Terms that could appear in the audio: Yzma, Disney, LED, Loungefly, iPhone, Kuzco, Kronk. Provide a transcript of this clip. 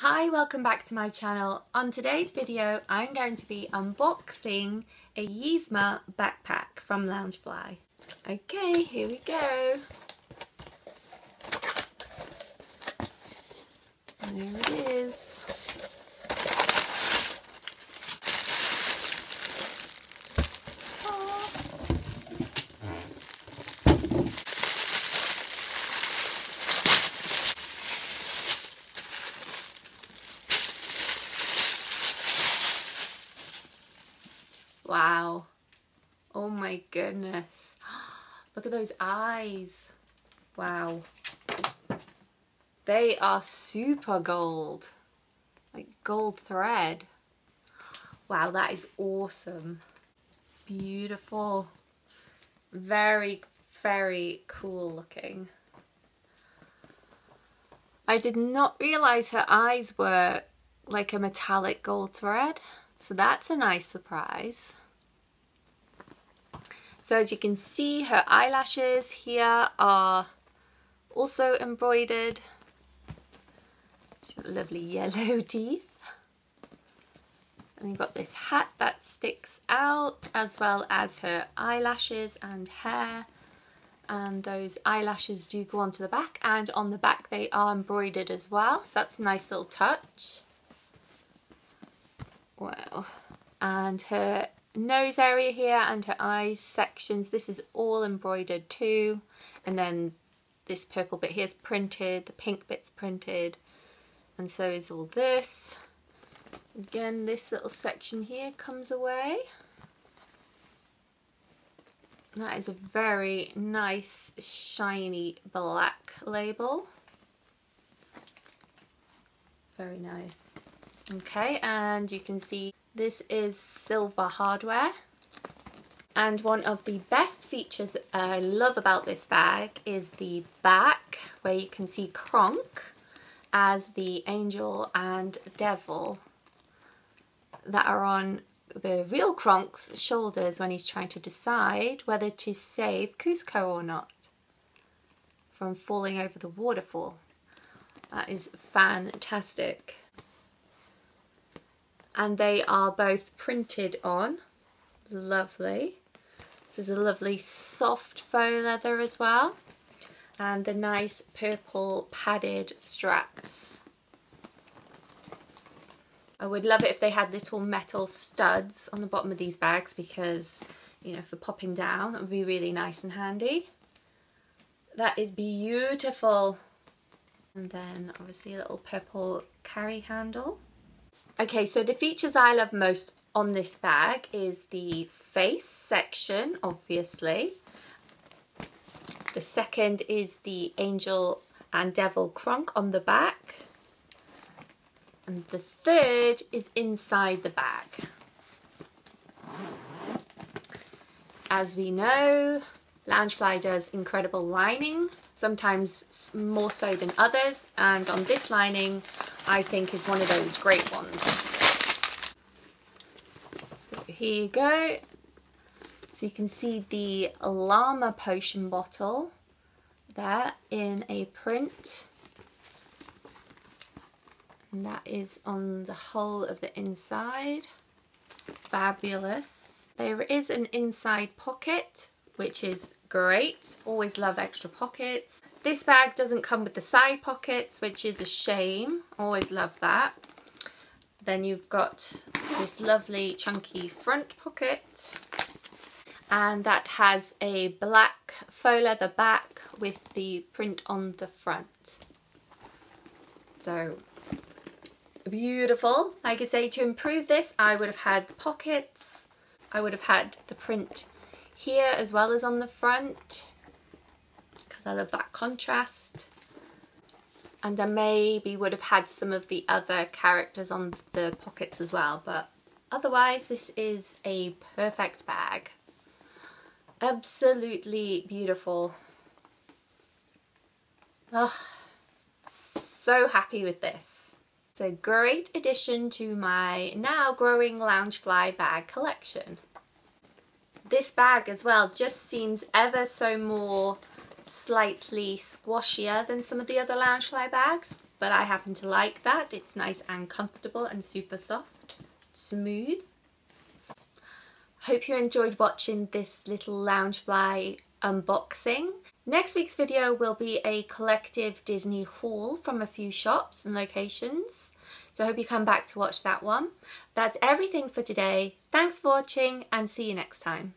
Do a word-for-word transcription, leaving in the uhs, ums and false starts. Hi, welcome back to my channel. On today's video I'm going to be unboxing a Yzma backpack from Loungefly. Okay, here we go. There it is. Wow, oh my goodness, look at those eyes. Wow, they are super gold, like gold thread. Wow, that is awesome. Beautiful, very very cool looking. I did not realize her eyes were like a metallic gold thread, so that's a nice surprise. So as you can see, her eyelashes here are also embroidered. She's got lovely yellow teeth. And you've got this hat that sticks out, as well as her eyelashes and hair. And those eyelashes do go onto the back, and on the back they are embroidered as well. So that's a nice little touch. Wow, and her nose area here and her eyes sections, this is all embroidered too, and then this purple bit here is printed, the pink bit's printed, and so is all this. Again, this little section here comes away. That is a very nice shiny black label, very nice. Okay, and you can see this is silver hardware. And one of the best features I love about this bag is the back, where you can see Kronk as the angel and devil that are on the real Kronk's shoulders when he's trying to decide whether to save Kuzco or not from falling over the waterfall. That is fantastic. And they are both printed on. Lovely. This is a lovely soft faux leather as well. And the nice purple padded straps. I would love it if they had little metal studs on the bottom of these bags, because, you know, for popping down, it would be really nice and handy. That is beautiful. And then obviously a little purple carry handle. Okay, so the features I love most on this bag is the face section, obviously. The second is the angel and devil Kronk on the back. And the third is inside the bag. As we know, Loungefly does incredible lining, sometimes more so than others, and on this lining, I think is one of those great ones. So here you go. So you can see the llama potion bottle there in a print. And that is on the whole of the inside. Fabulous. There is an inside pocket, which is great. Always love extra pockets. This bag doesn't come with the side pockets, which is a shame. Always love that. Then you've got this lovely chunky front pocket, and that has a black faux leather back with the print on the front. So beautiful. Like I say, to improve this, I would have had the pockets. I would have had the print here as well as on the front, because I love that contrast. And I maybe would have had some of the other characters on the pockets as well, but otherwise this is a perfect bag. Absolutely beautiful. Oh, so happy with this. It's a great addition to my now growing Loungefly bag collection. This bag as well just seems ever so more slightly squashier than some of the other Loungefly bags, but I happen to like that. It's nice and comfortable and super soft, smooth. Hope you enjoyed watching this little Loungefly unboxing. Next week's video will be a collective Disney haul from a few shops and locations, so I hope you come back to watch that one. That's everything for today. Thanks for watching and see you next time.